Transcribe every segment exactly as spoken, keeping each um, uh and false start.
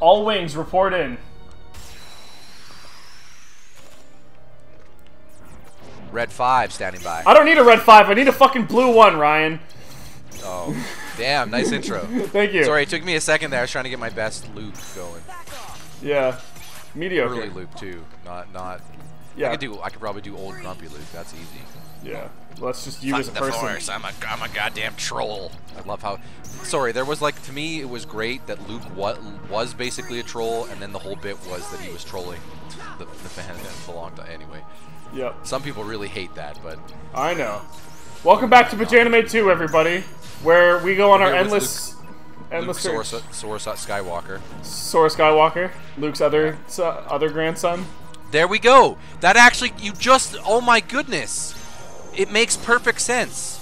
All wings, report in. Red five standing by. I don't need a red five. I need a fucking blue one, Ryan. Oh, damn. Nice intro. Thank you. Sorry, it took me a second there. I was trying to get my best loop going. Yeah. Mediocre. Early loop, too. Not, not. Yeah. I could do, I could probably do old grumpy loop. That's easy. Yeah. Let's just you Fuck as a the person. Force. I'm a, I'm a goddamn troll. I love how. Sorry, there was like, to me, it was great that Luke was, was basically a troll, and then the whole bit was that he was trolling the, the fan for a long time. Anyway. Yep. Some people really hate that, but I know. Welcome back to Pajanime two, everybody, where we go on We're our endless, Luke, endless Luke search. Sora, Sora Skywalker. Sora Skywalker, Luke's other uh, other grandson. There we go. That actually, you just, oh my goodness, it makes perfect sense.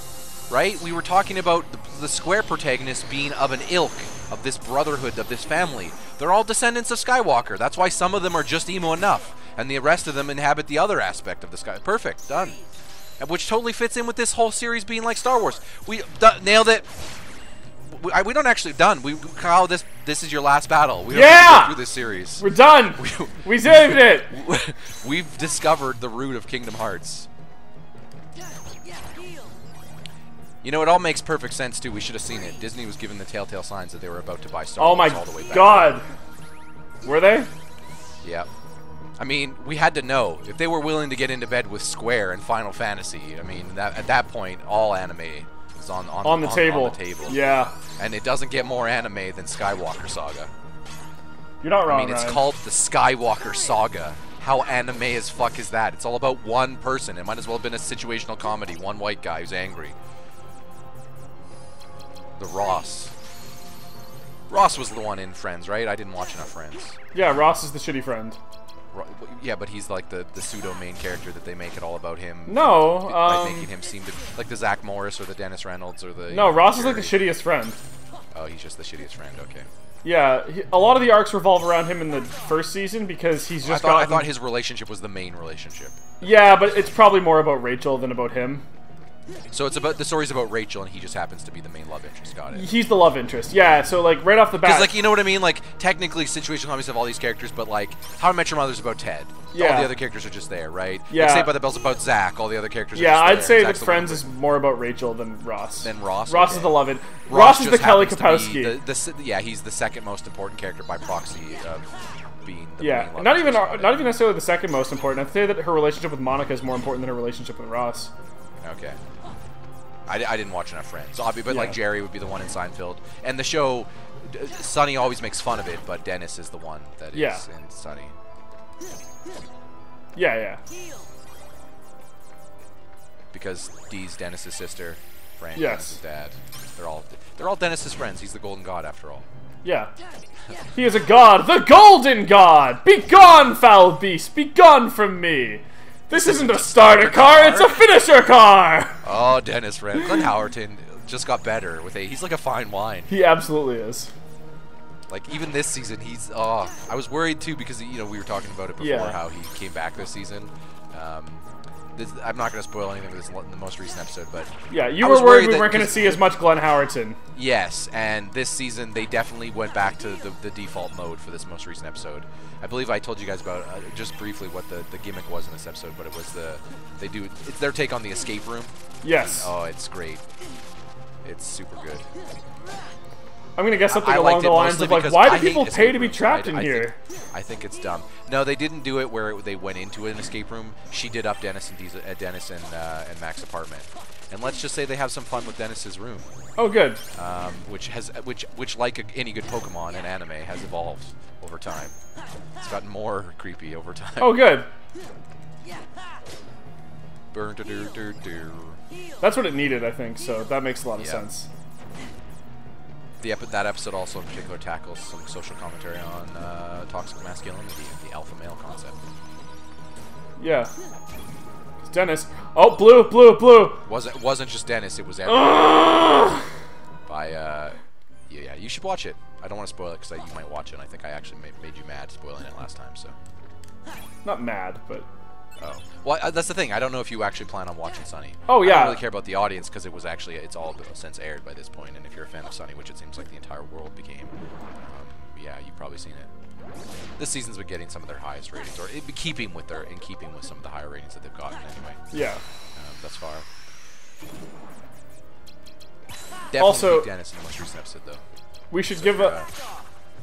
Right? We were talking about the, the Square protagonist being of an ilk, of this brotherhood, of this family. They're all descendants of Skywalker. That's why some of them are just emo enough, and the rest of them inhabit the other aspect of the sky. Perfect. Done. And which totally fits in with this whole series being like Star Wars. We nailed it. We, I, we don't actually done. We Kyle, this this is your last battle. We yeah! don't do this series. We're done. We, we saved it. We've discovered the root of Kingdom Hearts. You know, it all makes perfect sense, too. We should have seen it. Disney was giving the telltale signs that they were about to buy Star Wars all the way back. Oh, my God. Were they? Yeah. I mean, we had to know. If they were willing to get into bed with Square and Final Fantasy, I mean, that, at that point, all anime is on, on, on, the, the, on, table. on the table. Yeah. And it doesn't get more anime than Skywalker Saga. You're not wrong, I mean, it's Ryan. called the Skywalker Saga. How anime as fuck is that? It's all about one person. It might as well have been a situational comedy. One white guy who's angry. The Ross. Ross was the one in Friends, right? I didn't watch enough Friends. Yeah, Ross is the shitty friend. Ro yeah, but he's like the, the pseudo-main character that they make it all about him. No, um... By making him seem to... Like the Zach Morris or the Dennis Reynolds or the... No, you know, Ross Jerry. is like the shittiest friend. Oh, he's just the shittiest friend, okay. Yeah, he, a lot of the arcs revolve around him in the first season because he's just I thought, gotten... I thought his relationship was the main relationship. Yeah, but it's probably more about Rachel than about him. So it's about the story's about Rachel, and he just happens to be the main love interest. Got it. He's the love interest. Yeah. So like right off the bat, because like you know what I mean. Like technically, situational comedies have all these characters, but like How I Met Your Mother's about Ted. Yeah. All the other characters are just there, right? Yeah. Like, Saved by the Bell's about Zach. All the other characters. Yeah, are just there. I'd say that Friends is more about Rachel than Ross. Than Ross. Ross okay. is the love it. Ross, Ross is the Kelly Kapowski. The, the, yeah, he's the second most important character by proxy. Uh, being the yeah. Main not even not even necessarily the second most important. I'd say that her relationship with Monica is more important than her relationship with Ross. Okay. I, I didn't watch enough Friends, obviously, but yeah. like Jerry would be the one in Seinfeld, and the show Sunny always makes fun of it, but Dennis is the one that is yeah. in Sunny. Yeah, yeah. Because Dee's Dennis's sister, Frank yes. Dennis's dad. They're all they're all Dennis's friends. He's the golden god after all. Yeah. He is a god, the golden god. Be gone, foul beast. Be gone from me. This isn't a starter car, it's a finisher car! Oh, Dennis Reynolds. Glenn Howerton just got better with a... He's like a fine wine. He absolutely is. Like, even this season, he's... Oh, I was worried, too, because, you know, we were talking about it before, yeah. how he came back this season. Um, this, I'm not going to spoil anything of this in the most recent episode, but... Yeah, you were worried, worried we weren't going to see as much Glenn Howerton. Yes, and this season, they definitely went back to the, the default mode for this most recent episode. I believe I told you guys about uh, just briefly what the, the gimmick was in this episode, but it was the they do it's their take on the escape room. Yes. And, oh, it's great. It's super good. I'm gonna guess something I along the lines of like, why do people pay to be trapped in here? I think it's dumb. No, they didn't do it where it, they went into an escape room. She did up Dennis and Dee's, uh, Dennis and uh, and Mac's apartment, and let's just say they have some fun with Dennis's room. Oh, good. Um, which has which which like a, any good Pokemon and anime has evolved over time. It's gotten more creepy over time. Oh, good. Burn do do do do. That's what it needed, I think. So that makes a lot of yeah. sense. The epi that episode also in particular tackles some social commentary on uh, toxic masculinity and the alpha male concept. Yeah. It's Dennis. Oh, blue, blue, blue. Wasn't wasn't just Dennis. It was everyone. By uh, yeah, yeah, you should watch it. I don't want to spoil it because you might watch it. And I think I actually made, made you mad spoiling it last time. So. Not mad, but. Oh. Well, uh, that's the thing. I don't know if you actually plan on watching Sunny. Oh, yeah. I don't really care about the audience because it was actually, it's all since aired by this point. And if you're a fan of Sunny, which it seems like the entire world became, um, yeah, you've probably seen it. This season's been getting some of their highest ratings, or it be keeping with their in keeping with some of the higher ratings that they've gotten anyway. Yeah, um, thus far. Definitely also, Dennis in the most recent episode, though. We should so give a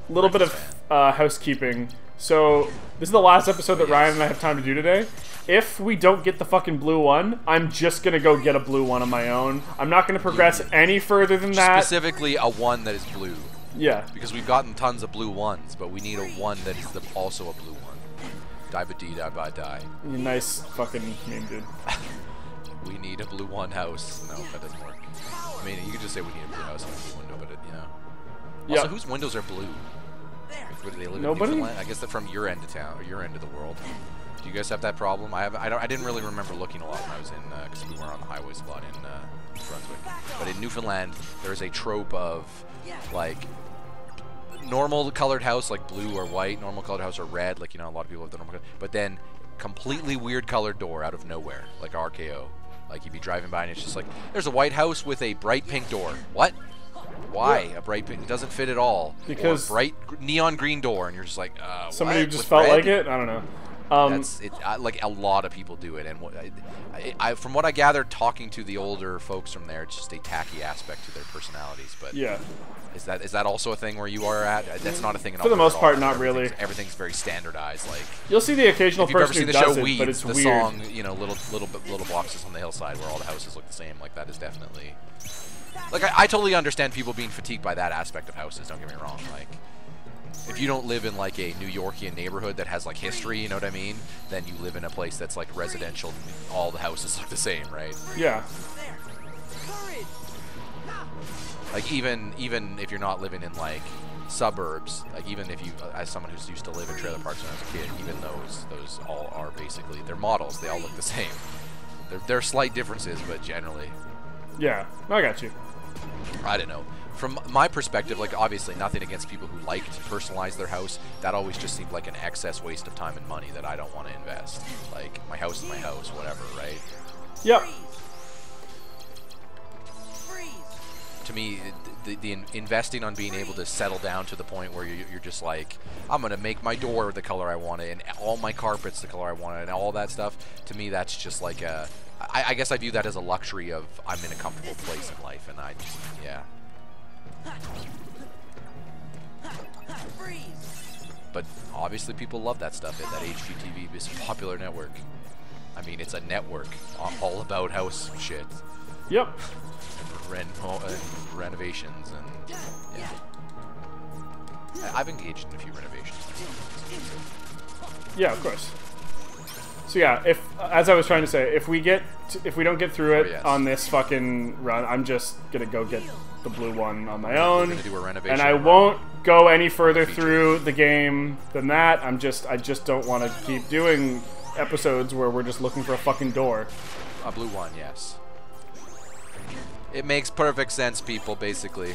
little bit of uh, housekeeping. So this is the last episode that yes. Ryan and I have time to do today. If we don't get the fucking blue one, I'm just going to go get a blue one on my own. I'm not going to progress blue. any further than that. Specifically a one that is blue. Yeah. Because we've gotten tons of blue ones, but we need a one that is the, also a blue one. Die-ba-dee, die-ba-die. Nice fucking name, dude. We need a blue one house. No, that doesn't work. I mean, you could just say we need a blue house and a blue window, but it, you know. Also, yep. whose windows are blue? Where do they live? Nobody? In Newfoundland? I guess they're from your end of town, or your end of the world. Do you guys have that problem? I have. I don't. I didn't really remember looking a lot when I was in, because uh, we were on the highways a lot in uh, Brunswick. But in Newfoundland, there is a trope of like normal colored house, like blue or white. Normal colored house or red, like you know, a lot of people have the normal color. But then completely weird colored door out of nowhere, like R K O. Like you'd be driving by and it's just like, there's a white house with a bright pink door. What? Why yeah. a bright pink? It doesn't fit at all. Because or a bright neon green door, and you're just like, uh, somebody who just with felt red? Like it. I don't know. Um, That's it. I, like a lot of people do it, and what, I, I, from what I gathered, talking to the older folks from there, it's just a tacky aspect to their personalities. But yeah, is that is that also a thing where you are at? That's not a thing at all. For the most part, not really. Everything's very standardized. Like you'll see the occasional person who does it, but it's the weird. Song, you know, little little little boxes on the hillside where all the houses look the same. Like that is definitely. Like, I, I totally understand people being fatigued by that aspect of houses, don't get me wrong. Like, if you don't live in, like, a New Yorkian neighborhood that has, like, history, you know what I mean? Then you live in a place that's, like, residential, all the houses look the same, right? Yeah. Like, even, even if you're not living in, like, suburbs, like, even if you, as someone who's used to live in trailer parks when I was a kid, even those, those all are basically, they're models, they all look the same. There, there are slight differences, but generally... Yeah, I got you. I don't know. From my perspective, like, obviously nothing against people who like to personalize their house. That always just seemed like an excess waste of time and money that I don't want to invest. Like, my house is my house, whatever, right? Yep. To me, the, the investing on being able to settle down to the point where you're just like, I'm going to make my door the color I want it, and all my carpets the color I want it, and all that stuff, to me that's just like a... I, I guess I view that as a luxury of I'm in a comfortable place in life, and I just, yeah. But obviously people love that stuff. That H G T V is a popular network. I mean, it's a network all about house shit. Yep. And ren and renovations and, yeah. I've engaged in a few renovations. Yeah, of course. So yeah, if as I was trying to say, if we get to, if we don't get through it oh, yes. on this fucking run, I'm just gonna go get the blue one on my own, and I won't go any further through the game than that. I'm just I just don't want to keep doing episodes where we're just looking for a fucking door. A blue one, yes. It makes perfect sense, people. Basically,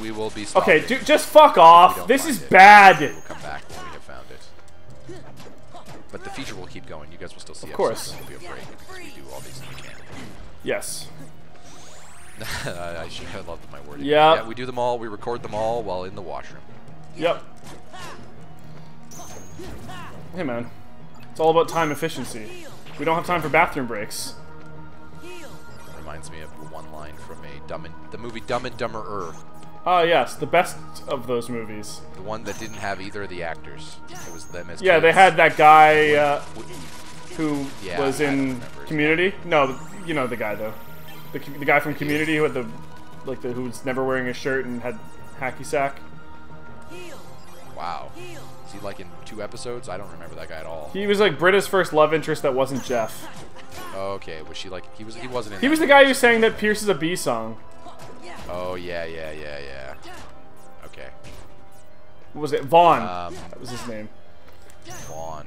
we will be stopping. Okay, dude, just fuck off. This is it. bad. We'll come back when we have found it. But the feature will keep going. You guys will still see it. Of course. It'll be a break because we do all these we can. Yes. I should have loved my wording. Yep. Yeah. We do them all. We record them all while in the washroom. Yep. Hey, man. It's all about time efficiency. We don't have time for bathroom breaks. That reminds me of one line from a dumb and, the movie Dumb and Dumberer. Ah, uh, yes, the best of those movies. The one that didn't have either of the actors. It was them as Yeah, kids. They had that guy uh, who yeah, was in Community. No, you know the guy though, the, the guy from Community who had the like the who was never wearing a shirt and had hacky sack. Wow, is he like in two episodes? I don't remember that guy at all. He was like Britta's first love interest that wasn't Jeff. Okay, was she like he was? He wasn't. In he was the guy who sang that Pierce is a Bee song. Oh, yeah, yeah, yeah, yeah. Okay. What was it? Vaughn. Um, that was his name. Vaughn.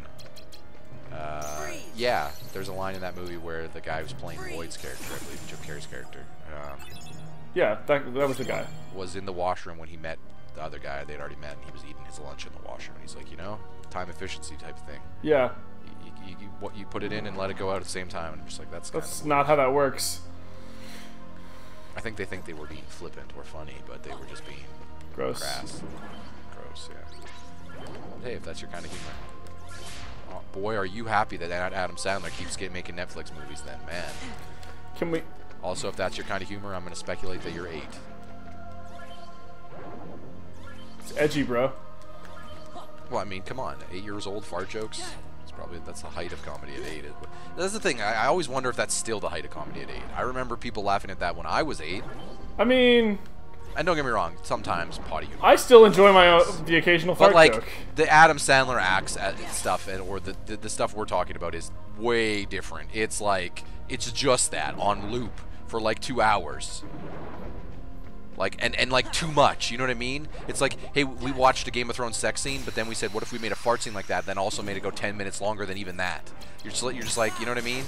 Uh, yeah, there's a line in that movie where the guy who's playing Lloyd's character, I believe, Jim Carrey's character. Um, yeah, that, that was the guy. Was in the washroom when he met the other guy they'd already met, and he was eating his lunch in the washroom. And he's like, you know, time efficiency type thing. Yeah. You, you, you, you put it in and let it go out at the same time. And I'm just like, that's kind That's of not how that works. I think they think they were being flippant or funny, but they were just being gross. Crass. hey, if that's your kind of humor. Oh, boy, are you happy that Adam Sandler keeps get, making Netflix movies then, man. Can we... Also, if that's your kind of humor, I'm going to speculate that you're eight. It's edgy, bro. Well, I mean, come on. Eight years old, fart jokes? It's probably, that's the height of comedy at eight. That's the thing. I, I always wonder if that's still the height of comedy at eight. I remember people laughing at that when I was eight. I mean... And don't get me wrong, sometimes potty humor. I still enjoy my uh, the occasional fart but like joke. The Adam Sandler acts at stuff, and or the, the the stuff we're talking about is way different. It's like it's just that on loop for like two hours. Like and and like too much, you know what I mean? It's like, hey, we watched a Game of Thrones sex scene, but then we said, what if we made a fart scene like that? Then also made it go ten minutes longer than even that. You're just you're just like, you know what I mean?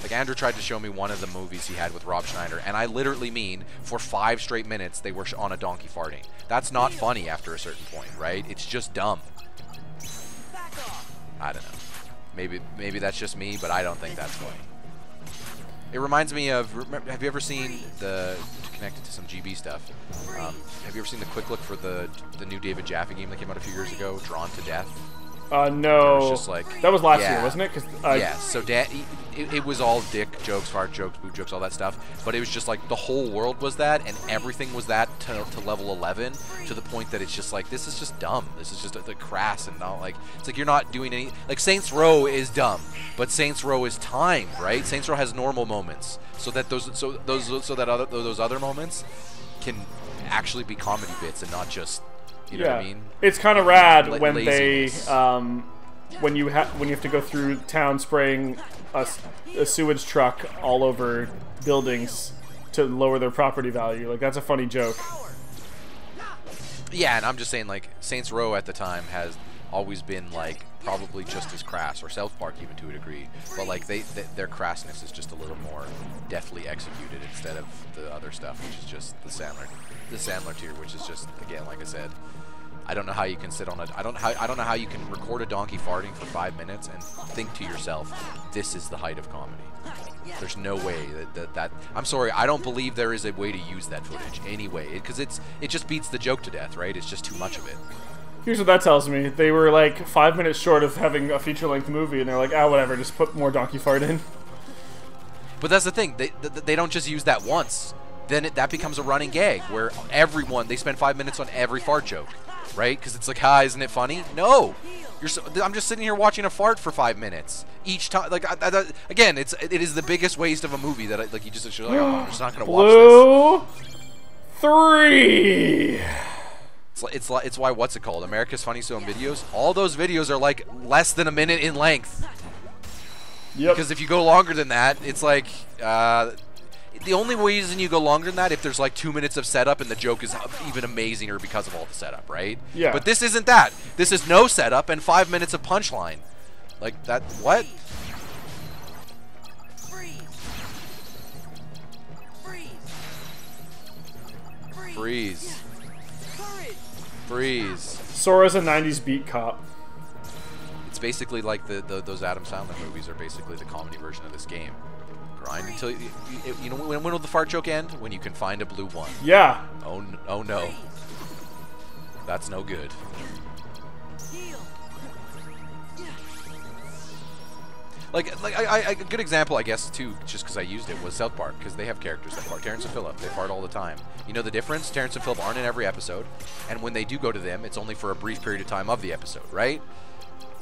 Like, Andrew tried to show me one of the movies he had with Rob Schneider, and I literally mean for five straight minutes they were on a donkey farting. That's not funny after a certain point, right? It's just dumb. I don't know. Maybe maybe that's just me, but I don't think that's funny. It reminds me of, have you ever seen the, connected to some G B stuff, um, have you ever seen the quick look for the, the new David Jaffe game that came out a few years ago, Drawn to Death? Uh, no. Just like, that was last yeah. year, wasn't it? Cause, uh, yeah, so dad, it, it was all dick jokes, fart jokes, boob jokes, all that stuff. But it was just like the whole world was that, and everything was that to, to level eleven, to the point that it's just like, this is just dumb. This is just the crass and not like, it's like you're not doing any, like Saints Row is dumb, but Saints Row is timed, right? Saints Row has normal moments, so that those, so those, so that other, those other moments can actually be comedy bits and not just, you know yeah. what I mean? It's kind of rad L when laziness. they, um, when you ha when you have to go through town spraying a, a sewage truck all over buildings to lower their property value. Like, that's a funny joke. Yeah, and I'm just saying, like, Saints Row at the time has always been, like, probably just as crass, or South Park even to a degree, but, like, they, they their crassness is just a little more deftly executed instead of the other stuff, which is just the Sandler, the Sandler tier, which is just, again, like I said, I don't know how you can sit on a, I don't how I don't know how you can record a donkey farting for five minutes and think to yourself, this is the height of comedy. There's no way that that, that I'm sorry, I don't believe there is a way to use that footage anyway, because it's it just beats the joke to death, right? It's just too much of it. Here's what that tells me: they were like five minutes short of having a feature-length movie, and they're like, ah, whatever, just put more donkey fart in. But that's the thing; they they don't just use that once. Then it, that becomes a running gag where everyone, they spend five minutes on every fart joke, right? Because it's like, hi, isn't it funny? No, you're so, I'm just sitting here watching a fart for five minutes each time. Like, I, I, again, it's it is the biggest waste of a movie that I, like you just you're like, oh, I'm just not gonna watch this. Three. It's it's it's why what's it called? America's Funniest Home Videos. All those videos are like less than a minute in length. Yep. Because if you go longer than that, it's like. Uh, The only reason you go longer than that if there's like two minutes of setup and the joke is even amazing or because of all the setup, right? Yeah. But this isn't that. This is no setup and five minutes of punchline. Like that, what? Freeze. Freeze. Freeze. Freeze. Freeze. Sora's a nineties beat cop. It's basically like the, the those Adam Sandler movies are basically the comedy version of this game. Grind until you, you, you know when, when will the fart joke end? When you can find a blue one. Yeah. Oh, oh no. That's no good. Like, like I, I, a good example, I guess, too, just because I used it, was South Park, because they have characters that fart. Terrence and Philip, they fart all the time. You know the difference? Terrence and Philip aren't in every episode, and when they do go to them, it's only for a brief period of time of the episode, right?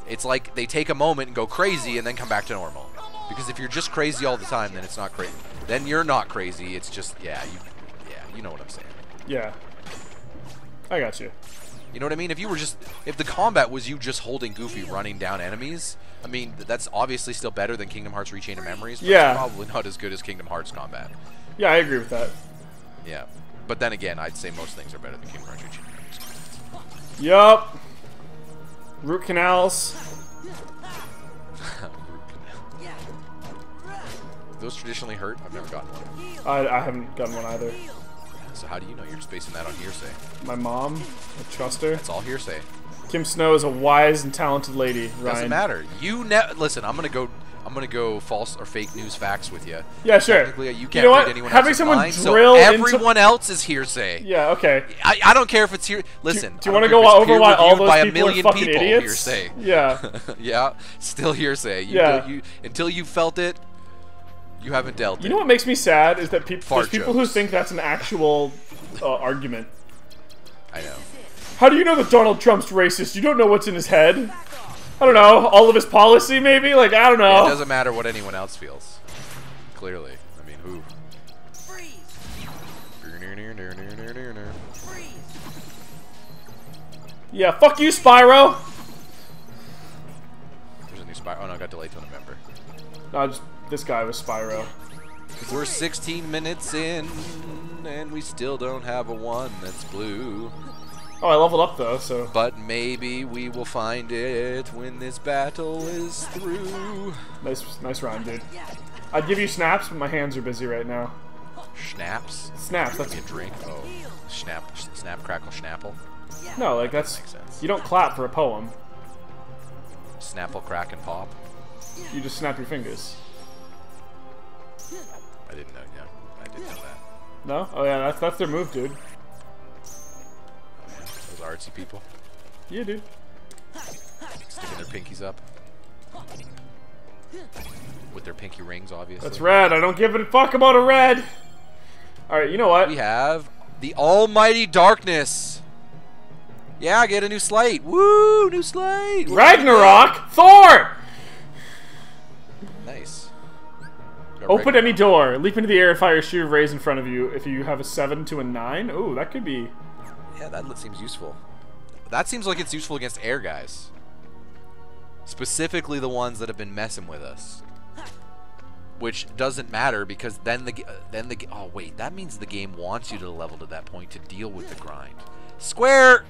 It's like they take a moment and go crazy, and then come back to normal. Because if you're just crazy all the time, then it's not crazy. Then you're not crazy. It's just, yeah, you, yeah, you know what I'm saying. Yeah. I got you. You know what I mean? If you were just, if the combat was you just holding Goofy running down enemies, I mean, that's obviously still better than Kingdom Hearts Re: Chain of Memories. But yeah. It's probably not as good as Kingdom Hearts combat. Yeah, I agree with that. Yeah. But then again, I'd say most things are better than Kingdom Hearts Re: Chain of Memories. Yup. Root canals. Those traditionally hurt. I've never gotten one. I, I haven't gotten one either. So how do you know? You're just basing that on hearsay. My mom, I trust her. That's all hearsay. Kim Snow is a wise and talented lady. Ryan. Doesn't matter. You ne listen. I'm gonna go. I'm gonna go false or fake news facts with you. Yeah, sure. Technically, you can't you know read what? anyone Having else's someone mind, drill so everyone into... else is hearsay. Yeah, okay. I, I don't care if it's here. Listen. Do, do you want to go over why all those by people a million are fucking people, idiots? Hearsay. Yeah. yeah. Still hearsay. You yeah. Know, you, until you felt it, you haven't dealt. You it. know what makes me sad is that people. There's people who think that's an actual uh, argument. I know. How do you know that Donald Trump's racist? You don't know what's in his head. I don't know, all of his policy maybe? Like, I don't know. Yeah, it doesn't matter what anyone else feels. Clearly. I mean, who? Freeze. Freeze. Yeah, fuck you, Spyro! There's a new Spyro. Oh no, I got delayed till November. No, just, this guy was Spyro. We're sixteen minutes in, and we still don't have a one that's blue. Oh, I leveled up though, so. But maybe we will find it when this battle is through. Nice, nice rhyme, dude. I'd give you snaps, but my hands are busy right now. Snaps? Snaps. That's a drink. Oh, snap, snap, crackle, schnapple. No, like that's. You don't clap for a poem. Snapple, crack, and pop. You just snap your fingers. I didn't know. Yeah, I didn't know that. No? Oh yeah, that's that's their move, dude. Artsy people. Yeah, dude. Sticking their pinkies up. With their pinky rings, obviously. That's red. I don't give a fuck about a red. Alright, you know what? We have the almighty darkness. Yeah, I get a new slate. Woo! New slate! Ragnarok! Thor! Nice. Open Ragnarok. Any door. Leap into the air and fire a shoe of rays in front of you. If you have a seven to a nine. Ooh, that could be... Yeah, that seems useful. That seems like it's useful against air guys. Specifically the ones that have been messing with us. Which doesn't matter because then the... then the oh, wait. That means the game wants you to level to that point to deal with the grind. Square!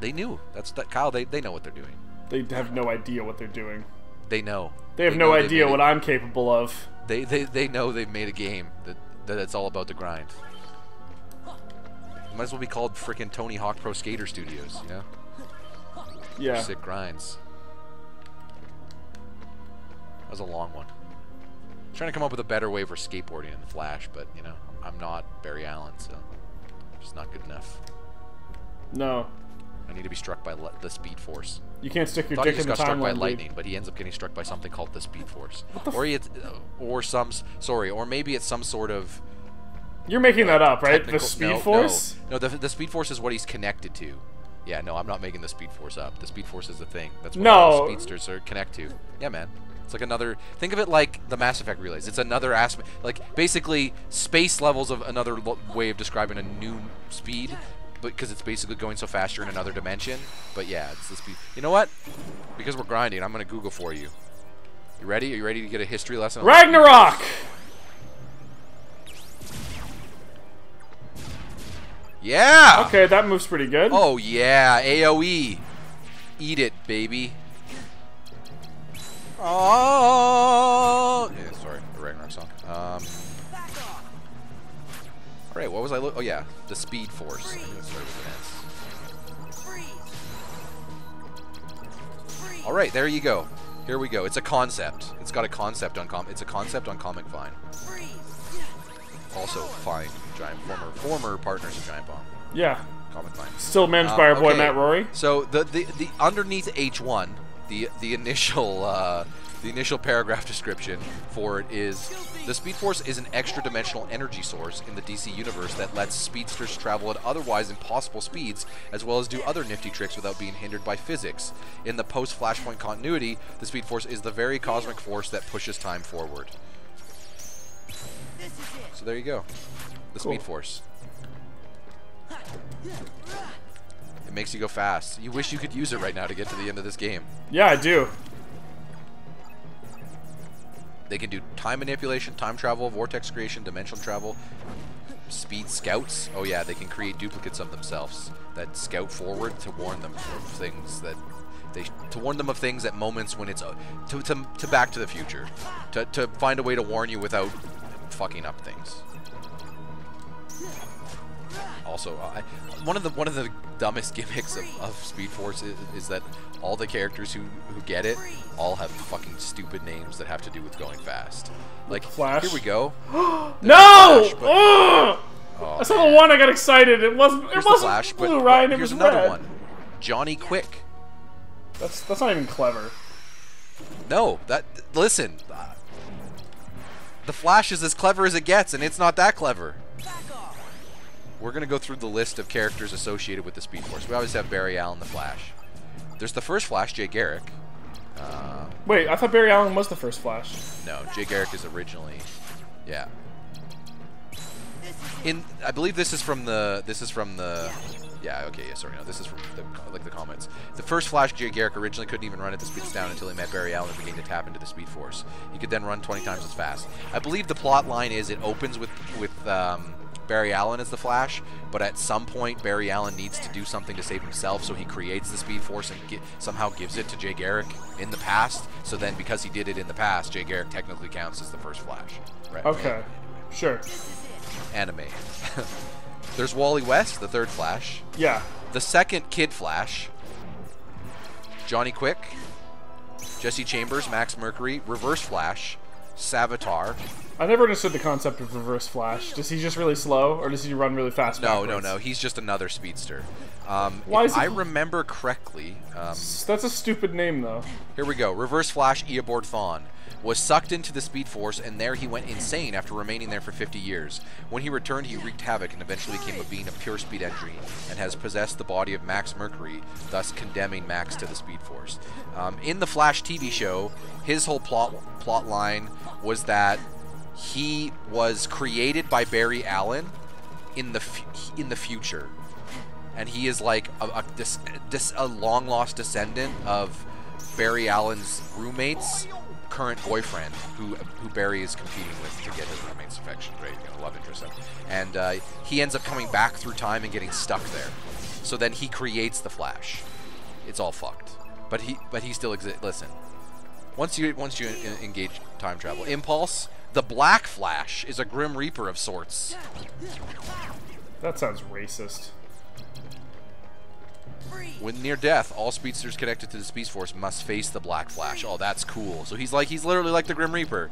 They knew. That's that, Kyle, they, they know what they're doing. They have no idea what they're doing. They know. They have they no idea what a, I'm capable of. They, they, they know they've made a game that, that it's all about the grind. Might as well be called frickin' Tony Hawk Pro Skater Studios, you know? Yeah. Sick grinds. That was a long one. I'm trying to come up with a better way for skateboarding in Flash, but, you know, I'm not Barry Allen, so it's not good enough. No. I need to be struck by the Speed Force. You can't stick your dick in the timeline. I thought he just got struck by lightning, but he ends up getting struck by something called the Speed Force. What the or he had, or some, sorry, or maybe it's some sort of... You're making that up, right? The Speed no, Force? No, no the, the Speed Force is what he's connected to. Yeah, no, I'm not making the Speed Force up. The Speed Force is the thing. That's what no. all speedsters are connect to. Yeah, man. It's like another... Think of it like the Mass Effect relays. It's another aspect... Like, basically, space levels of another lo way of describing a new speed, but because it's basically going so fast you're in another dimension. But yeah, it's the speed... You know what? Because we're grinding, I'm going to Google for you. You ready? Are you ready to get a history lesson? Ragnarok! Yeah! Okay, that move's pretty good. Oh, yeah. AoE. Eat it, baby. Oh! Yeah, sorry. The Ragnarok song. Um. Alright, what was I look? Oh, yeah. The Speed Force. Freeze. I knew it started with an S. Alright, there you go. Here we go. It's a concept. It's got a concept on com. It's a concept on Comic Vine. Also, fine. Giant former former partners of Giant Bomb. Yeah. Comic Vine. Still managed by um, our boy okay. Matt Rory. So the the, the underneath H one, the the initial uh, the initial paragraph description for it is the Speed Force is an extra dimensional energy source in the D C universe that lets speedsters travel at otherwise impossible speeds as well as do other nifty tricks without being hindered by physics. In the post Flashpoint continuity, the Speed Force is the very cosmic force that pushes time forward. So there you go. The cool. Speed Force. It makes you go fast. You wish you could use it right now to get to the end of this game. Yeah, I do. They can do time manipulation, time travel, vortex creation, dimensional travel, speed scouts. Oh yeah, they can create duplicates of themselves that scout forward to warn them of things that they to warn them of things at moments when it's uh, to, to to Back to the Future. To to find a way to warn you without fucking up things. also, I, one of the one of the dumbest gimmicks of, of Speed Force is, is that all the characters who who get it all have fucking stupid names that have to do with going fast. Like Flash. Here we go. No! Flash, but, oh, I saw man. the one I got excited. It wasn't. It wasn't Flash, blue, but, Ryan. But it was another red. one. Johnny Quick. That's that's not even clever. No, that listen. Uh, the Flash is as clever as it gets, and it's not that clever. We're gonna go through the list of characters associated with the Speed Force. We always have Barry Allen, the Flash. There's the first Flash, Jay Garrick. Uh, Wait, I thought Barry Allen was the first Flash. No, Jay Garrick is originally, yeah. In I believe this is from the this is from the. Yeah, okay, yeah, sorry, no, this is from the, like the comments. The first Flash, Jay Garrick, originally couldn't even run at the speeds down until he met Barry Allen and began to tap into the Speed Force. He could then run twenty times as fast. I believe the plot line is it opens with, with um, Barry Allen as the Flash, but at some point Barry Allen needs to do something to save himself, so he creates the Speed Force and get, somehow gives it to Jay Garrick in the past. So then because he did it in the past, Jay Garrick technically counts as the first Flash. Right? Okay, sure. Anime. There's Wally West, the third Flash. Yeah. The second Kid Flash. Johnny Quick. Jesse Chambers, Max Mercury, Reverse Flash, Savitar. I never understood the concept of Reverse Flash. Does he just really slow, or does he run really fast? No, backwards? no, no. He's just another speedster. Um, Why is if he... I remember correctly. Um, That's a stupid name, though. Here we go. Reverse Flash, Eobard Thawne. Was sucked into the Speed Force, and there he went insane after remaining there for fifty years. When he returned, he wreaked havoc and eventually became a being of pure speed energy, and has possessed the body of Max Mercury, thus condemning Max to the Speed Force. Um, in the Flash T V show, his whole plot plot line was that he was created by Barry Allen in the f in the future, and he is like a, a, dis, dis, a long lost descendant of Barry Allen's roommates. Current boyfriend, who who Barry is competing with to get his roommate's affection, right? You know, love interest, and uh, he ends up coming back through time and getting stuck there. So then he creates the Flash. It's all fucked, but he but he still exists. Listen, once you once you en engage time travel, Impulse, the Black Flash is a Grim Reaper of sorts. That sounds racist. When near death, all speedsters connected to the Speed Force must face the Black Flash. Oh, that's cool. So he's like, he's literally like the Grim Reaper.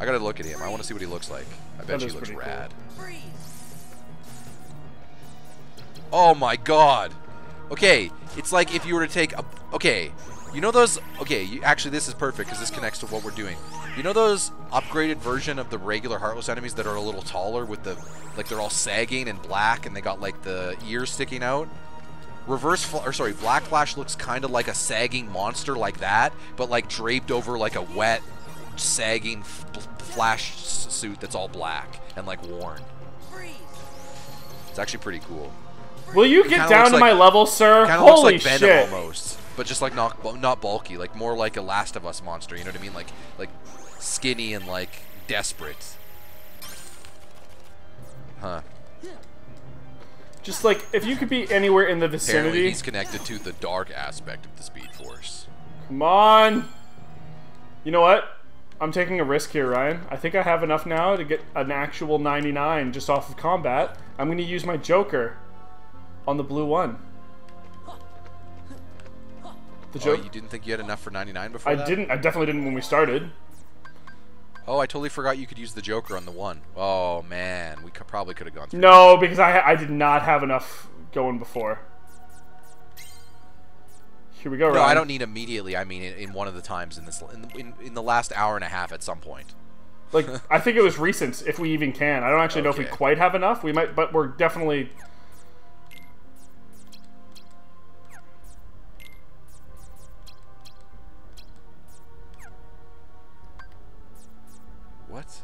I gotta look at him. I want to see what he looks like. I bet he looks rad. Cool. Oh my god. Okay, it's like if you were to take a... Okay, you know those... Okay, you, actually this is perfect because this connects to what we're doing. You know those upgraded version of the regular Heartless enemies that are a little taller with the... Like they're all sagging and black and they got like the ears sticking out? Reverse, or sorry, Black Flash looks kind of like a sagging monster like that, but like draped over like a wet, sagging f Flash suit that's all black and like worn. It's actually pretty cool. Will you it get down to like, my level, sir? Kind of looks like Venom shit. almost, but just like not not bulky, like more like a Last of Us monster. You know what I mean? Like like skinny and like desperate. Huh. Just like, if you could be anywhere in the vicinity. Apparently he's connected to the dark aspect of the Speed Force. Come on! You know what? I'm taking a risk here, Ryan. I think I have enough now to get an actual ninety-nine just off of combat. I'm going to use my Joker on the blue one. The Joker. Oh, you didn't think you had enough for ninety-nine before I that? didn't. I definitely didn't when we started. Oh, I totally forgot you could use the Joker on the one. Oh, man. We could, probably could have gone through. No, because I, I did not have enough going before. Here we go, Ryan. No, I don't need immediately. I mean, in, in one of the times in this in the, in, in the last hour and a half at some point. Like, I think it was recent, if we even can. I don't actually okay. know if we quite have enough. We might, but we're definitely... What?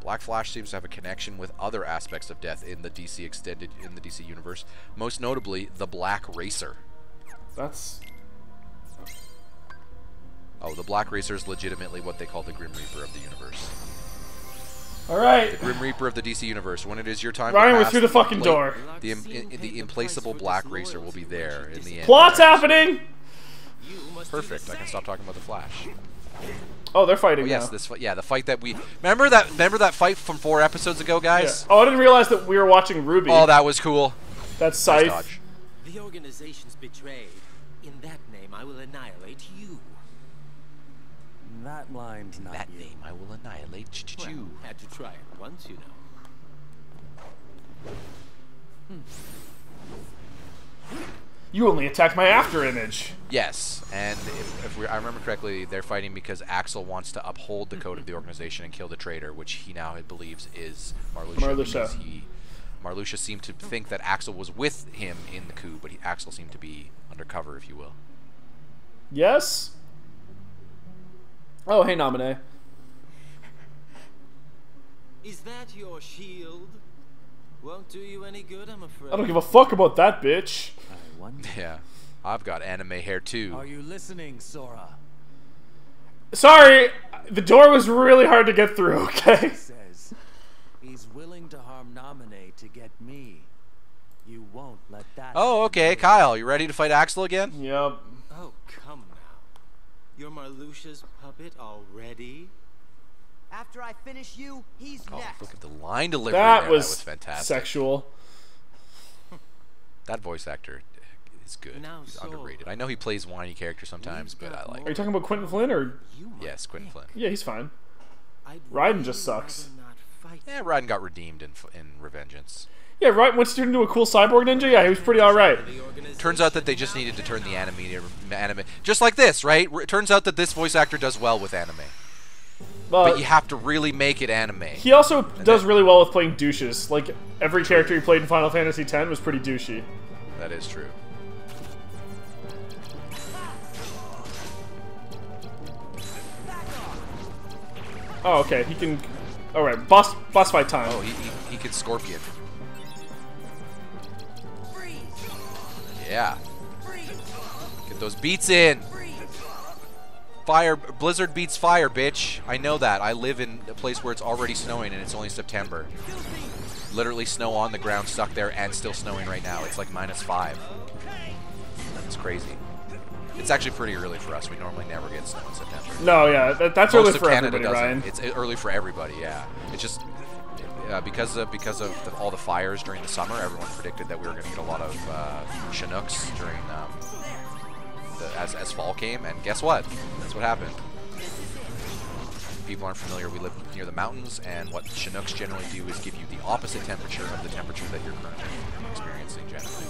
Black Flash seems to have a connection with other aspects of death in the D C extended in the D C universe, most notably the Black Racer. That's Oh, the Black Racer is legitimately what they call the Grim Reaper of the universe. All right. The Grim Reaper of the D C universe. When it is your time, Ryan, we're through the fucking door. The im in the implaceable Black Racer will be there in the end. Plot's happening. Perfect. I can stop talking about the Flash. Oh, they're fighting. Oh, yes, now. this yeah, the fight that we remember that remember that fight from four episodes ago, guys. Yeah. Oh, I didn't realize that we were watching Ruby. Oh, that was cool. That's Scythe. Nice. The organization's betrayed. In that name, I will annihilate you. That line's not. That you. name, I will annihilate you. Well, had to try it once, you know. Hmm. You only attacked my after image. Yes, and if, if we, I remember correctly, they're fighting because Axel wants to uphold the code of the organization and kill the traitor, which he now believes is Marluxia. Marluxia. He, Marluxia seemed to think that Axel was with him in the coup, but he, Axel seemed to be undercover, if you will. Yes. Oh, hey, Naminé. Is that your shield? Won't do you any good, I'm afraid. I don't give a fuck about that, bitch. Yeah, I've got anime hair too. Are you listening, Sora? Sorry, the door was really hard to get through. Okay. He says he's willing to harm Naminé to get me. You won't let that. Oh, okay, Kyle, you ready to fight Axel again? Yep. Oh, come now. You're Marluxia's puppet already. After I finish you, he's oh, next. Look at the line delivery. That, there. Was, that was fantastic. Sexual. That voice actor. He's good. Now He's so underrated. I know he plays whiny characters sometimes, but I like. Are you talking about Quentin Flynn or? Yes, Quentin Flynn. Yeah, he's fine. Raiden just sucks. Yeah, Raiden got redeemed in in Revengeance. Yeah, Raiden once turned into a cool cyborg ninja. Yeah, he was pretty all right. Turns out that they just needed to turn the anime anime just like this, right? It turns out that this voice actor does well with anime. Uh, but you have to really make it anime. He also and does really well with playing douches. Like every character he played in Final Fantasy X was pretty douchey. That is true. Oh, okay, he can... Alright, boss boss fight time. Oh, he, he, he can Scorpion. Freeze. Yeah. Freeze. Get those beats in! Freeze. Fire... Blizzard beats fire, bitch. I know that. I live in a place where it's already snowing and it's only September. Literally snow on the ground, stuck there, and still snowing right now. It's like minus five. That's crazy. It's actually pretty early for us. We normally never get snow in September. No, yeah, that, that's Most early for Canada everybody, doesn't. Ryan. It's early for everybody, yeah. It's just uh, because of, because of the, all the fires during the summer, everyone predicted that we were going to get a lot of uh, Chinooks during um, the, as, as fall came, and guess what? That's what happened. If people aren't familiar, we live near the mountains, and what Chinooks generally do is give you the opposite temperature of the temperature that you're currently experiencing generally.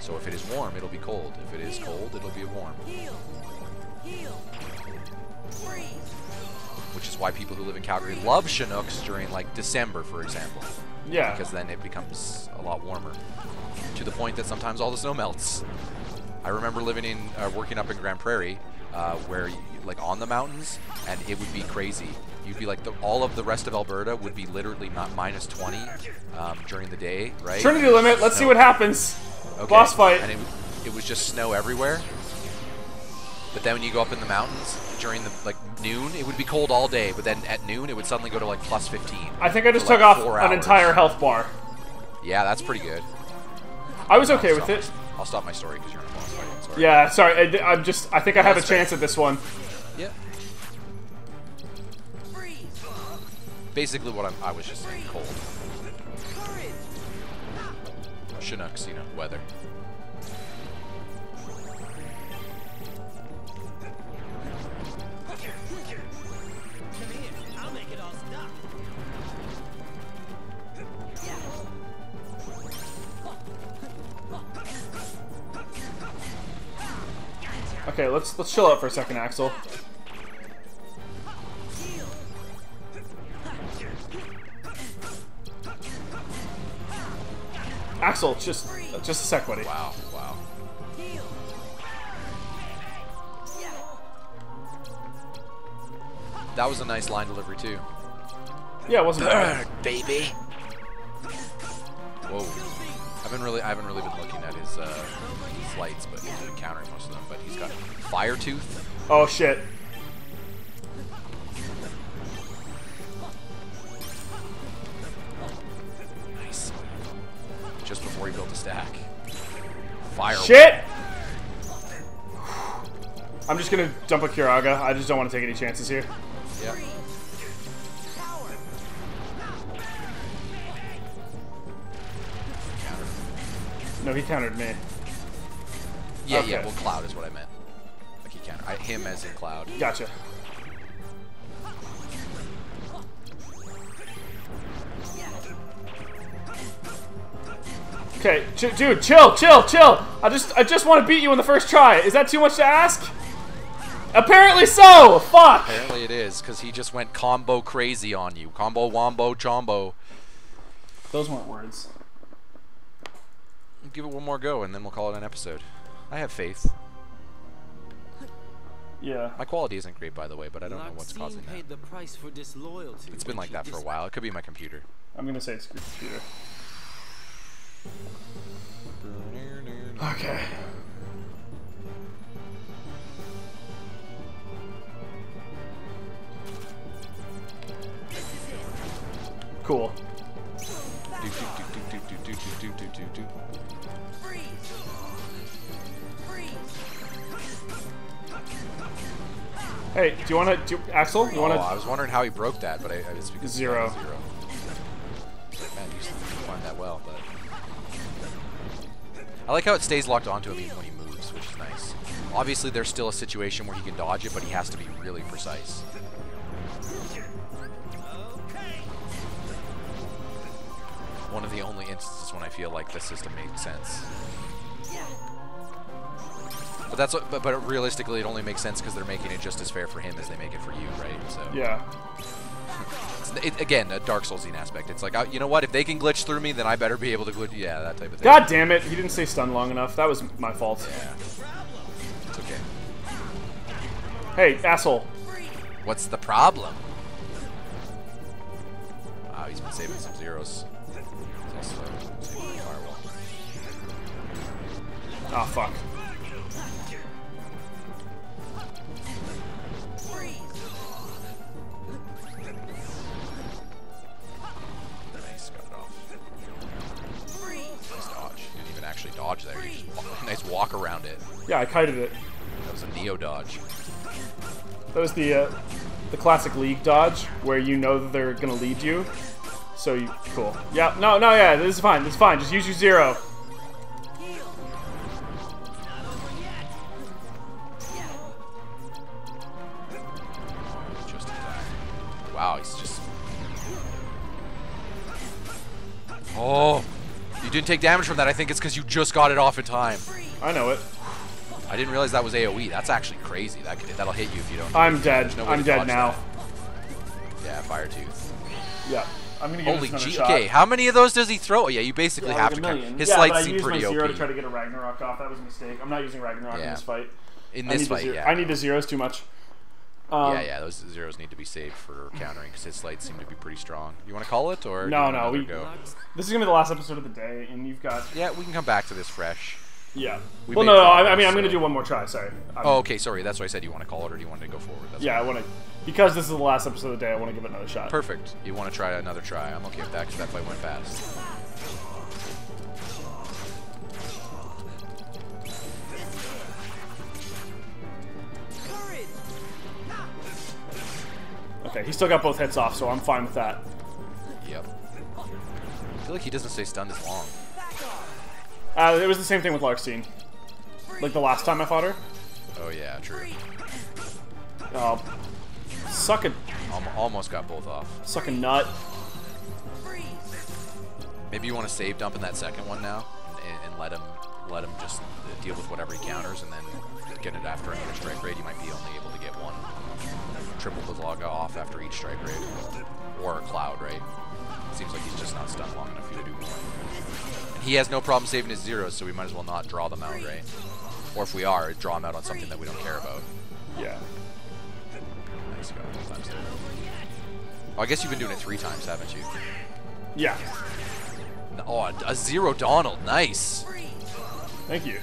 So if it is warm, it'll be cold. If it is cold, it'll be warm. Which is why people who live in Calgary love Chinooks during, like, December, for example. Yeah. Because then it becomes a lot warmer. To the point that sometimes all the snow melts. I remember living in, uh, working up in Grand Prairie, uh, where, you, like, on the mountains, and it would be crazy. You'd be like, the, all of the rest of Alberta would be literally not minus twenty um, during the day, right? Trinity limit, let's see what happens. Okay. Boss fight. And it, it was just snow everywhere. But then when you go up in the mountains during the like noon, it would be cold all day. But then at noon, it would suddenly go to like plus fifteen. I think I just took like off an entire health bar. Yeah, that's pretty good. I was okay with it. My, I'll stop my story because you're on a boss fight. Sorry. Yeah, sorry. I, I'm just. I think I have that's a chance fair. at this one. Yeah. Basically, what I'm, I was just saying, cold. Chinooks, you know, weather. Okay, let's let's chill out for a second, Axel. Axel, just, just a sec, buddy. Wow, wow. That was a nice line delivery too. Yeah, it wasn't bad, baby. Whoa, I've been really, I haven't really been looking at his, uh, his lights, but he's been countering most of them. But he's got fire tooth. Oh shit. Just before he built a stack. Fire. Shit! I'm just gonna dump a Kiraga. I just don't want to take any chances here. Yeah. No, he countered me. Yeah, okay. yeah, well, Cloud is what I meant. Like, he countered. I, him as in Cloud. Gotcha. Okay, Ch dude, chill, chill, chill. I just, I just want to beat you in the first try. Is that too much to ask? Apparently so. Fuck. Apparently it is, because he just went combo crazy on you. Combo, wombo, chombo. Those weren't words. Give it one more go, and then we'll call it an episode. I have faith. Yeah. My quality isn't great, by the way, but I don't know what's causing that. The price for disloyalty. It's been like that for a while. It could be my computer. I'm gonna say it's your computer. Okay. Cool. Do, do, do, do, do, do, do, do, do, do. Freeze. Freeze. Hey, do you wanna do Axel? You wanna? Oh, I was wondering how he broke that, but I, I just because zero. zero. Man, you used to find that well, but. I like how it stays locked onto him even when he moves, which is nice. Obviously, there's still a situation where he can dodge it, but he has to be really precise. One of the only instances when I feel like the system makes sense. But that's what, but, but realistically, it only makes sense because they're making it just as fair for him as they make it for you, right? So yeah. It, again, a Dark Souls-y aspect. It's like, I, you know what? If they can glitch through me, then I better be able to glitch. Yeah, that type of thing. God damn it! He didn't stay stunned long enough. That was my fault. Yeah. It's okay. Hey, asshole. What's the problem? Wow, he's been saving some zeros. He's also saving the firewall. Ah, fuck. Actually dodge there. You just walk, nice walk around it. Yeah, I kited it. That was a Neo dodge. That was the uh, the classic League dodge, where you know that they're gonna lead you, so you cool. Yeah, no, no, yeah, this is fine. This is fine. Just use your zero. Just wow, he's just. Oh. You didn't take damage from that. I think it's because you just got it off in time. I know it. I didn't realize that was A O E. That's actually crazy. That could, that'll hit you if you don't. I'm dead. No I'm dead now. That. Yeah, fire tooth. Yeah. I'm gonna Holy G. Shot. Okay, how many of those does he throw? Yeah, you basically yeah, have like to. Kind of, his yeah, slides seem pretty O P. I used my zero to try to get a Ragnarok off. That was a mistake. I'm not using Ragnarok yeah. in this fight. In this fight, yeah. I need the zeros too much. Um, yeah, yeah, those zeros need to be saved for countering because his slides seem to be pretty strong. You want to call it or no? No, we go. This is gonna be the last episode of the day, and you've got. Yeah, we can come back to this fresh. Yeah. We well, no, no. I, I mean, so. I'm gonna do one more try. Sorry. I'm... Oh, okay. Sorry. That's why I said you want to call it or do you want to go forward? That's yeah, I want to, because this is the last episode of the day. I want to give it another shot. Perfect. You want to try another try? I'm okay with that because that fight went fast. Okay, he still got both hits off, so I'm fine with that. Yep. I feel like he doesn't stay stunned as long. Uh, it was the same thing with Larxene. Like the last time I fought her. Oh yeah, true. Oh, suck a... Almost got both off. Suck a nut. Maybe you want to save dump in that second one now, and, and let him let him just deal with whatever he counters, and then get it after another strike raid. You might be only able to get one. Triple the Laga off after each strike raid. Or a Cloud, right? Seems like he's just not stunned long enough for you to do more. And he has no problem saving his zeros, so we might as well not draw them out, right? Or if we are, draw them out on something that we don't care about. Yeah. Nice go. Oh, I guess you've been doing it three times, haven't you? Yeah. Oh, a zero Donald. Nice. Thank you.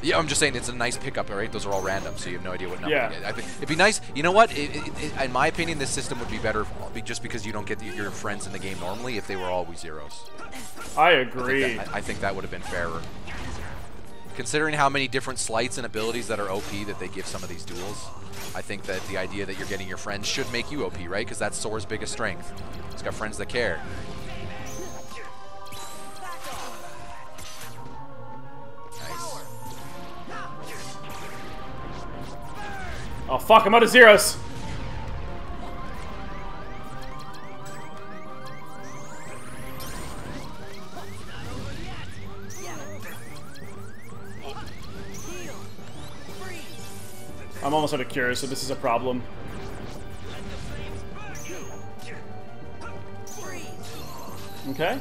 Yeah, I'm just saying it's a nice pickup, right? Those are all random, so you have no idea what number yeah. you get. I think it'd be nice. You know what? It, it, it, in my opinion, this system would be better if, just because you don't get the, your friends in the game normally if they were always zeros. I agree. I think that, I, I think that would have been fairer. considering how many different slights and abilities that are O P that they give some of these duels, I think that the idea that you're getting your friends should make you O P, right? Because that's Sora's biggest strength. He's got friends that care. Nice. Oh, fuck, I'm out of zeros. I'm almost out of cure, so this is a problem. Okay.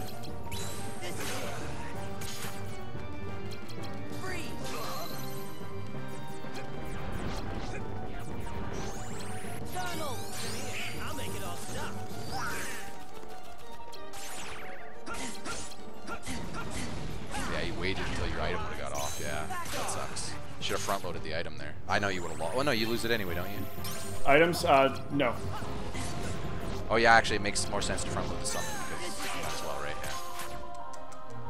Yeah, you waited until your item would've got off, yeah. That sucks. Should have front loaded the item there. I know you would have lost. Oh no, you lose it anyway, don't you? Items? Uh, no. Oh yeah, actually, it makes more sense to front load the summon because you might as well, right?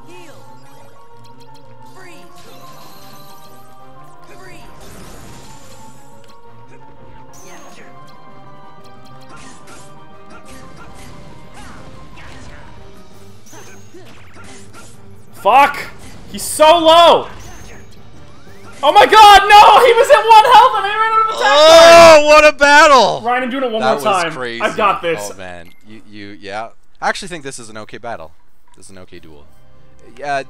Yeah. Heal. Freeze. Freeze. Yeah. Fuck! He's so low! Oh my god, no! He was at one health and I ran out of attack Oh, time. What a battle! Ryan, I'm doing it one that more time. That was crazy. I've got this. Oh, man. You, you, yeah. I actually think this is an okay battle. This is an okay duel. Yeah,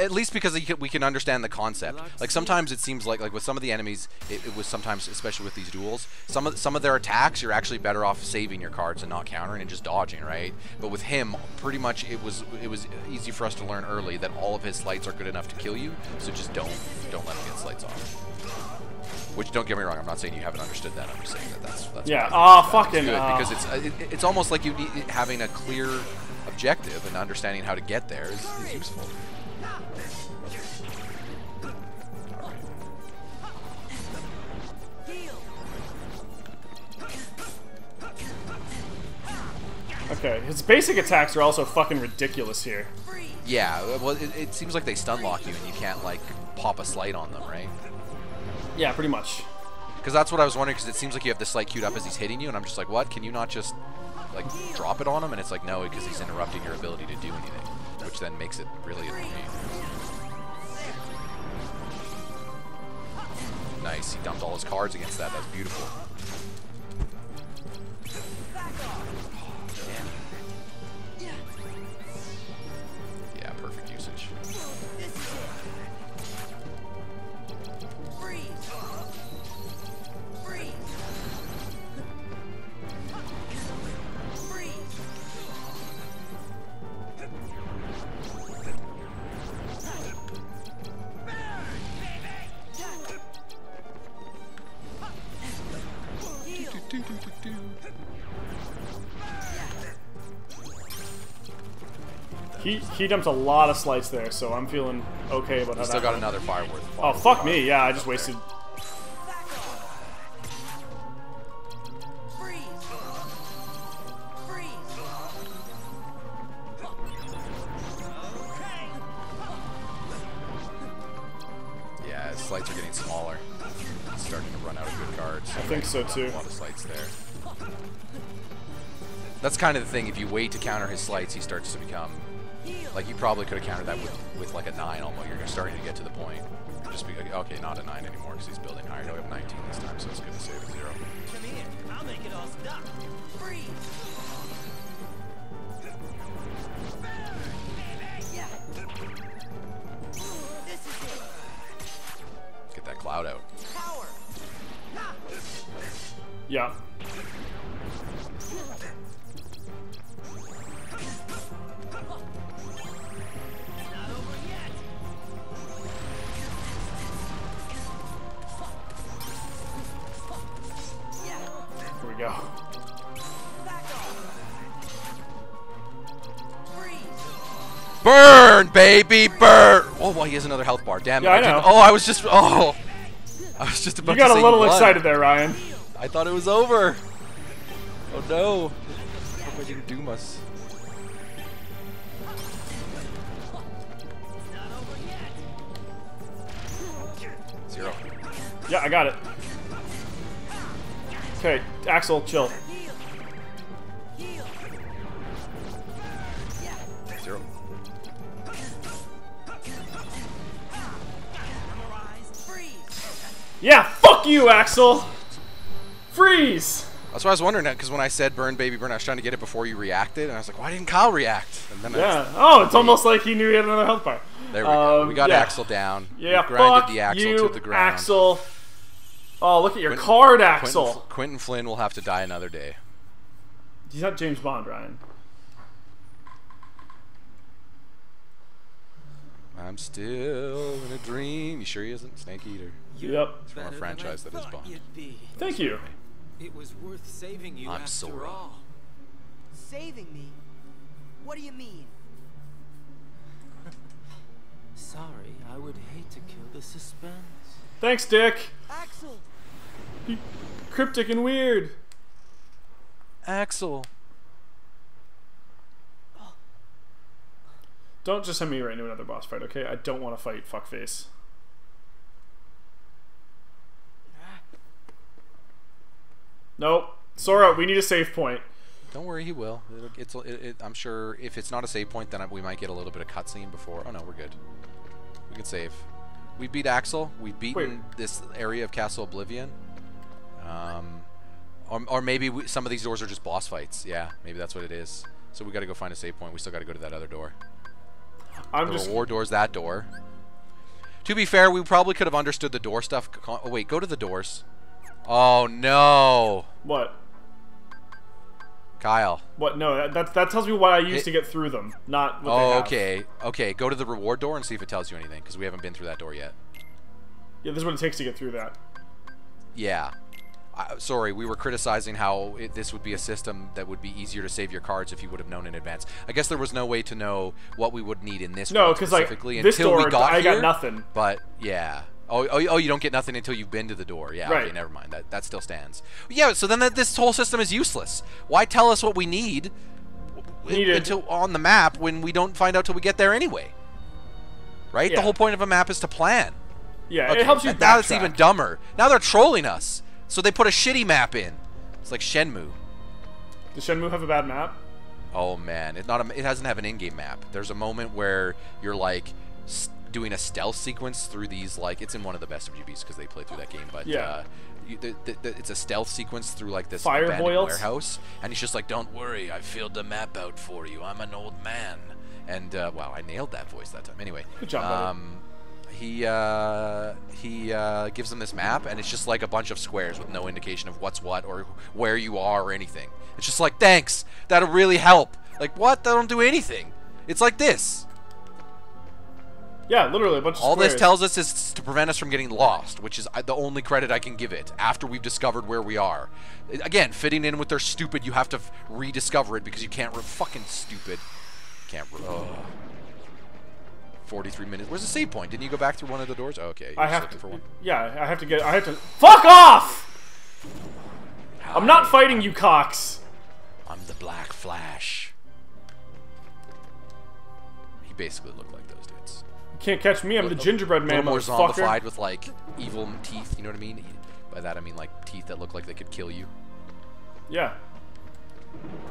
at least because we can understand the concept. Like, sometimes it seems like, like with some of the enemies, it, it was sometimes, especially with these duels, some of some of their attacks, you're actually better off saving your cards and not countering and just dodging, right? But with him, pretty much it was it was easy for us to learn early that all of his slights are good enough to kill you, so just don't don't let him get slights off. Which, don't get me wrong, I'm not saying you haven't understood that. I'm just saying that that's that's yeah. Ah, oh, fucking good uh... because it's it, it's almost like you need, having a clear objective and understanding how to get there is, is useful. All right. Okay, his basic attacks are also fucking ridiculous here. Yeah, well, it, it seems like they stun lock you and you can't, like, pop a slight on them, right? Yeah, pretty much. Because that's what I was wondering, because it seems like you have this slight queued up as he's hitting you, and I'm just like, what? Can you not just, like, drop it on him? And it's like, no, because he's interrupting your ability to do anything, which then makes it really annoying. Nice, he dumped all his cards against that. That's beautiful. Yeah, perfect usage. He, he dumped a lot of slice there, so I'm feeling okay about He's how that. Still got happened. Another fire worth. Oh, fuck fire. Me. Yeah, I just wasted. Freeze. Freeze. Yeah, his slights are getting smaller. He's starting to run out of good cards. I think so, too. A lot of slights there. That's kind of the thing. If you wait to counter his slights, he starts to become... Like, you probably could have countered that with, with like, a nine almost. You're starting to get to the point. Just be like, okay, not a nine anymore because he's building higher. He'll have nineteen this time, so it's good to save a zero. Come here. I'll make it all stop. Freeze. Get that cloud out. Power. Yeah. Go. Burn, baby, burn! Oh, well, he has another health bar. Damn it! Yeah, I know. Oh, I was just. Oh, I was just about. You got to a little blood. Excited there, Ryan. I thought it was over. Oh no! I hope I didn't doom us. Yeah, I got it. Okay, Axel, chill. Zero. Yeah, fuck you, Axel! Freeze! That's what I was wondering, because when I said burn, baby, burn, I was trying to get it before you reacted, and I was like, why didn't Kyle react? And then yeah. I was, oh, it's almost like he knew he had another health bar. There we um, go. We got yeah. Axel down. Yeah, we grinded fuck the Axel you, to the ground. Axel. Oh, look at your Quentin, card, Axel. Quentin, Quentin Flynn will have to die another day. He's not James Bond, Ryan. I'm still in a dream. You sure he isn't? Snake Eater. Yep. It's from a franchise that is Bond. Thank you. It was worth saving you. I'm Sora. Saving me? What do you mean? Sorry, I would hate to kill the suspense. Thanks, Dick. Axel. Be cryptic and weird. Axel. Don't just send me right into another boss fight, okay? I don't want to fight fuckface. Nope. Sora, we need a save point. Don't worry, he will. It'll, it's, it, it, I'm sure if it's not a save point, then we might get a little bit of cutscene before. Oh, no, we're good. We can save. We beat Axel. We've beaten Wait. this area of Castle Oblivion. Um, or, or maybe we, some of these doors are just boss fights. Yeah, maybe that's what it is. So we got to go find a save point. We still got to go to that other door. I'm the just... reward door's that door. To be fair, we probably could have understood the door stuff. Oh, wait, go to the doors. Oh, no. What? Kyle. What? No, that, that, that tells me what I used it... to get through them, not what oh, they have. okay. Okay, go to the reward door and see if it tells you anything, because we haven't been through that door yet. Yeah, this is what it takes to get through that. Yeah. I, sorry, we were criticizing how it, this would be a system that would be easier to save your cards if you would have known in advance. I guess there was no way to know what we would need in this no, one specifically like, this until door, we got I here. I got nothing. But, yeah. Oh, oh, oh, you don't get nothing until you've been to the door. Yeah, right. Okay, never mind. That, that still stands. Yeah, so then that, this whole system is useless. Why tell us what we need Needed. until on the map when we don't find out till we get there anyway? Right? Yeah. The whole point of a map is to plan. Yeah, okay, it helps you backtrack. Now it's even dumber. Now they're trolling us. So they put a shitty map in. It's like Shenmue. Does Shenmue have a bad map? Oh man, it not a, it doesn't have an in-game map. There's a moment where you're like doing a stealth sequence through these like it's in one of the best of G Bs because they play through that game. But yeah, uh, you, the, the, the, it's a stealth sequence through like this Fire abandoned boils. warehouse, and he's just like, "Don't worry, I filled the map out for you. I'm an old man." And uh, wow, I nailed that voice that time. Anyway, good job. Um, He uh, he uh, gives them this map, and it's just like a bunch of squares with no indication of what's what or where you are or anything. It's just like, thanks, that'll really help. Like, what? That don't do anything. It's like this. Yeah, literally a bunch of squares. All this tells us is to prevent us from getting lost, which is the only credit I can give it after we've discovered where we are. Again, fitting in with their stupid, you have to rediscover it because you can't re- fucking stupid. Can't re- oh. forty-three minutes. Where's the save point? Didn't you go back through one of the doors? Oh, okay. You're I have to. For one. Yeah, I have to get. I have to. Fuck off! Hi. I'm not fighting you, Cox. I'm the Black Flash. He basically looked like those dudes. You can't catch me. I'm the gingerbread man. A little more zombified with like evil teeth. You know what I mean? By that I mean like teeth that look like they could kill you. Yeah.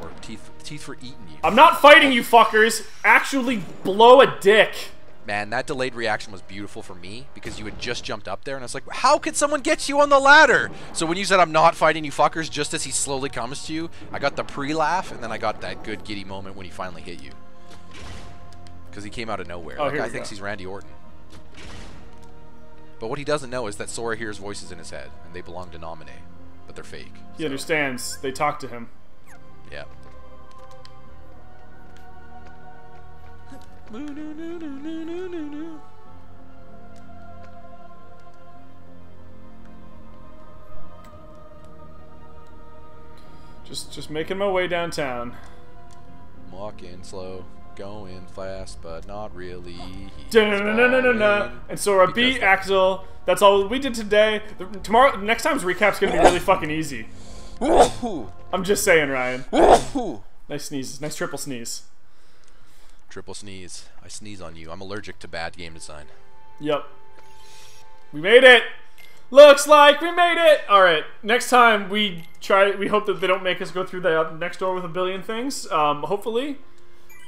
Or teeth, teeth for eating you. I'm not fighting you, fuckers. Actually, blow a dick. Man, that delayed reaction was beautiful for me because you had just jumped up there and I was like, how could someone get you on the ladder? So when you said, I'm not fighting you fuckers, just as he slowly comes to you, I got the pre-laugh and then I got that good giddy moment when he finally hit you. Because he came out of nowhere. Oh, that guy thinks he's Randy Orton. But what he doesn't know is that Sora hears voices in his head and they belong to Naminé, but they're fake. He so. understands. They talk to him. Yeah. Just just making my way downtown. Walking slow, going fast, but not really. And Sora beat Axel. That's all we did today. The, tomorrow, next time's recap's gonna be really fucking easy. I'm just saying, Ryan. Nice sneeze. Nice triple sneeze. Triple sneeze. I sneeze on you. I'm allergic to bad game design. Yep. We made it! Looks like we made it! Alright, next time we try, we hope that they don't make us go through the next door with a billion things. Um, hopefully.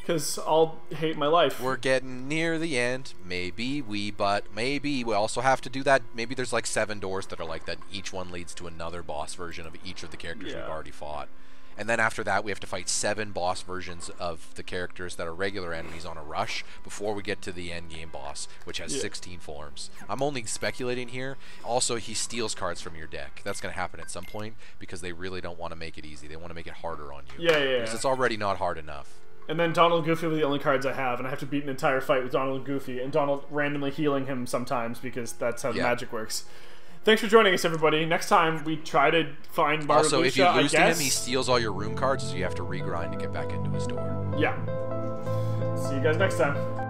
Because I'll hate my life. We're getting near the end. Maybe we, but maybe we also have to do that. Maybe there's like seven doors that are like that. Each one leads to another boss version of each of the characters yeah. we've already fought. And then after that, we have to fight seven boss versions of the characters that are regular enemies on a rush before we get to the end game boss, which has yeah. sixteen forms. I'm only speculating here. Also, he steals cards from your deck. That's going to happen at some point because they really don't want to make it easy. They want to make it harder on you. Yeah, yeah. Because yeah. it's already not hard enough. And then Donald and Goofy were the only cards I have, and I have to beat an entire fight with Donald and Goofy, and Donald randomly healing him sometimes because that's how yeah. magic works. Thanks for joining us, everybody. Next time, we try to find Marluxia, Also, if you lose to him, he steals all your room cards, so you have to regrind to get back into his door. Yeah. See you guys next time.